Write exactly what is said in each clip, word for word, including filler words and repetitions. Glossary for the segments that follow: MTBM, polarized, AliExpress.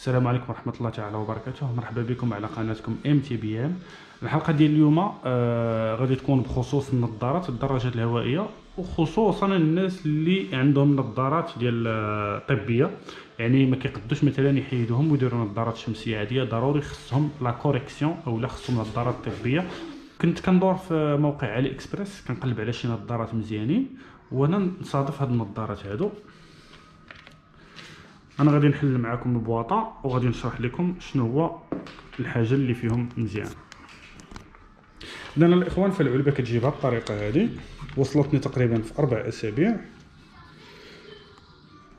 السلام عليكم ورحمه الله تعالى وبركاته. مرحبا بكم على قناتكم إم تي بي إم. الحلقه ديال اليوم آه غادي تكون بخصوص النظارات الدراجات الهوائيه، وخصوصا الناس اللي عندهم نظارات ديال الطبيه، يعني ما كيقدوش مثلا يحيدوهم ويديروا نظارات شمسيه عاديه، ضروري خصهم لا كوريكسيون او لا خصهم نظارات طبيه. كنت كندور في موقع علي اكسبريس كنقلب على شي نظارات مزيانين، وانا نصادف هاد النظارات هادو. انا غادي نحل معكم البواطه وغادي نشرح لكم شنو هو الحاجه اللي فيهم مزيان. لان الاخوان في العلبه كتجيبها بالطريقه هذه، وصلتني تقريبا في اربع اسابيع.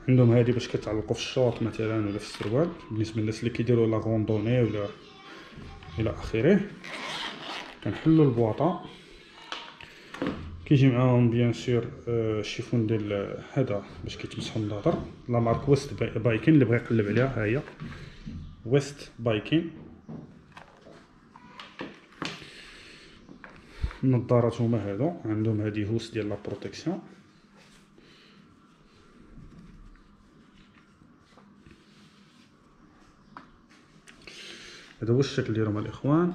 عندهم هذه باش كتعلقوا في الشورت مثلا ولا في السروال، بالنسبه للناس اللي كيديروا لا غوندوني ولا الى اخره. كنحلوا البواطه، كيجي معاهم بيان سور الشيفون ديال هذا باش كيتمسحوا النظر، لا مارك ويست بايكين. اللي بغى يقلب عليها ها هي ويست بايكين. النظارات هما هادو، عندهم هذه هوس ديال لا بروتيكسيون، هذا هو الشكل ديالهم الاخوان.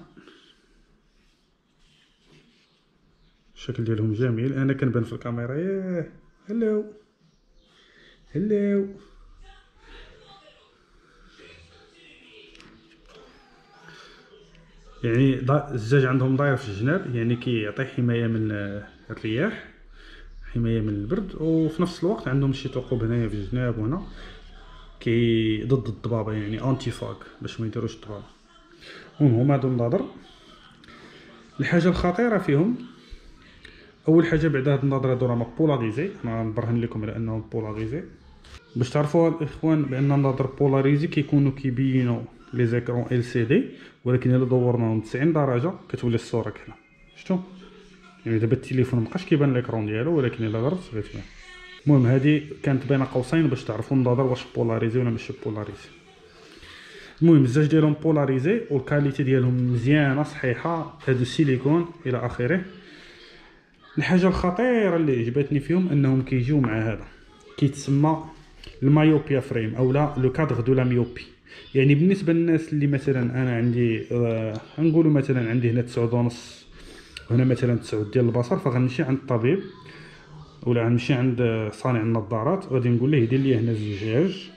الشكل ديالهم جميل. انا كنبان في الكاميرا ايه هلو هلو. يعني الزجاج عندهم داير في الجناب، يعني كيعطي حمايه من الرياح، حمايه من البرد، وفي نفس الوقت عندهم شي ثقوب هنايا في الجناب وهنا كي ضد الضبابه، يعني انتي فاغ باش ما يديروش الضبابه. هما هادو النظر. الحاجه الخطيره فيهم اول حاجه بعد هاد النظره هادو راهم بولاغيزي. انا نبرهن لكم على انهم بولاغيزي باش تعرفوا الاخوان بان النظر بولاغيزي كيكونوا كيبينوا لي زيكرون ال سي دي، ولكن الا دورناهم تسعين درجه كتولي الصوره كحله. شفتوا؟ يعني دابا التليفون مابقاش كيبان ليكرون ديالو، ولكن الا غربت غتبان. المهم هذه كانت بين قوسين باش تعرفوا النظر واش بولاغيزي ولا ماشي بولاغيزي. المهم الزاج ديالهم بولاغيزي، والكاليتي ديالهم مزيانه صحيحه، هادو السيليكون الى اخره. الحاجه الخطيره اللي عجبتني فيهم انهم كيجيو مع هذا كيتسمى المايوبيا فريم او لا لو كادغ دو لا ميوبي. يعني بالنسبه للناس اللي مثلا انا عندي آه نقولوا مثلا عندي هنا تسعة ونص وهنا مثلا تسعة ديال البصر، فغنمشي عند الطبيب ولا غنمشي عند صانع النظارات غادي نقول ليه يدير لي هنا زجاج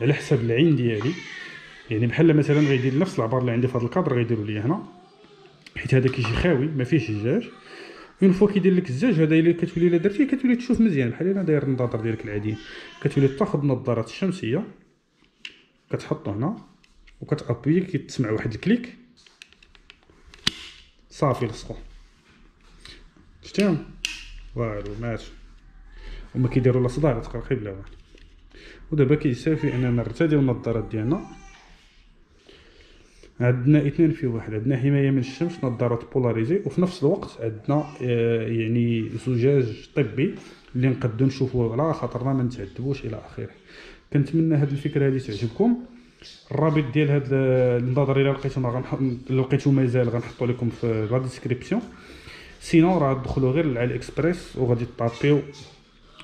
على حسب العين ديالي، يعني بحال مثلا غيدير نفس العبار اللي عندي في هذا الكادر غيديروا لي هنا، حيت هذا كيجي خاوي ما فيهش زجاج. اون فوا كيدير لك الزاج هذا اللي كتولي الا درتيه كتولي تشوف مزيان بحال الا داير النظاره ديالك العاديه. كتولي تاخذ النظارات الشمسيه كتحطو هنا وكتابوي، كتسمع واحد الكليك صافي لصقو. شتيهم والو مات وما كيديروا لا صداع لا تقرقي بلا والو. ودابا كيسافي اننا نرتديو النظارات ديالنا. عندنا اثنين في واحد، عندنا حمايه من الشمس نظارات بولاريزي، وفي نفس الوقت عندنا يعني زجاج طبي اللي نقدو نشوفوه على خاطرنا ما نتعذبوش الى اخره. كنتمنى هاد الفكره هادي تعجبكم. الرابط ديال هاد النظر الى لقيتو ما غنحط، لقيتو مازال غنحطو لكم في لا ديسكريبسيون. سينو راه تدخلوا غير لعلي اكسبريس وغادي طابيو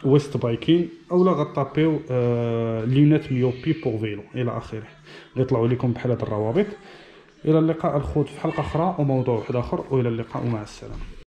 ويست بايكين اولا غطابيو آه ليونات ميوبي بور فيلو الى اخره، غيطلعوا لكم بحال هاد الروابط. الى اللقاء الخوت في حلقه اخرى وموضوع واحد اخر، والى اللقاء ومع السلامه.